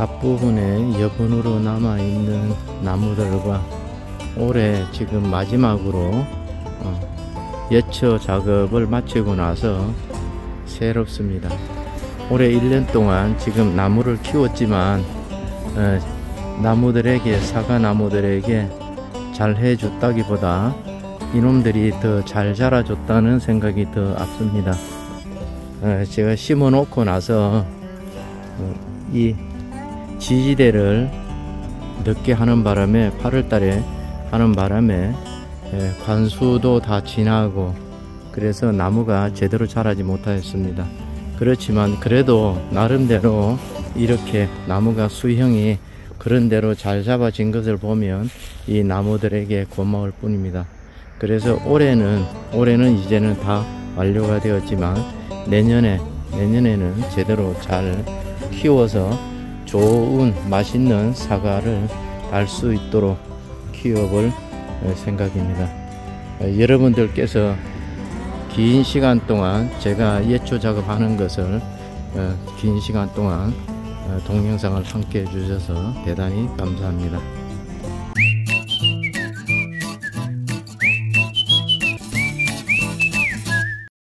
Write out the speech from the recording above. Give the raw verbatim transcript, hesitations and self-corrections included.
앞부분에 여분으로 남아있는 나무들과 올해 지금 마지막으로 예초 작업을 마치고 나서 새롭습니다. 올해 일 년 동안 지금 나무를 키웠지만 나무들에게 사과나무들에게 잘 해줬다기보다 이놈들이 더 잘 자라줬다는 생각이 더 앞섭니다. 제가 심어 놓고 나서 이 지지대를 늦게 하는 바람에 팔월 달에 하는 바람에 관수도 다 지나고 그래서 나무가 제대로 자라지 못하였습니다. 그렇지만 그래도 나름대로 이렇게 나무가 수형이 그런대로 잘 잡아진 것을 보면 이 나무들에게 고마울 뿐입니다. 그래서 올해는 올해는 이제는 다 완료가 되었지만 내년에 내년에는 제대로 잘 키워서 좋은 맛있는 사과를 달 수 있도록 키워볼 생각입니다. 여러분들께서 긴 시간 동안 제가 예초 작업하는 것을 긴 시간 동안 동영상을 함께 해주셔서 대단히 감사합니다.